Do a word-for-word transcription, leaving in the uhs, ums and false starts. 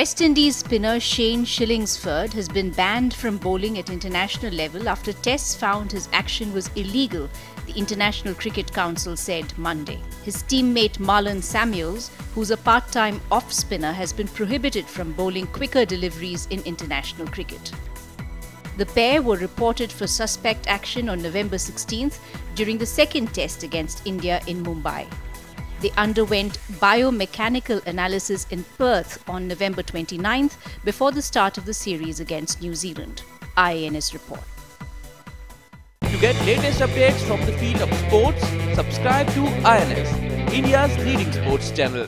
West Indies spinner Shane Shillingford has been banned from bowling at international level after tests found his action was illegal, the International Cricket Council said Monday. His teammate Marlon Samuels, who's a part-time off-spinner, has been prohibited from bowling quicker deliveries in international cricket. The pair were reported for suspect action on November sixteenth during the second test against India in Mumbai. They underwent biomechanical analysis in Perth on November twenty-ninth before the start of the series against New Zealand. I A N S report. To get latest updates from the field of sports, subscribe to I A N S, India's leading sports channel.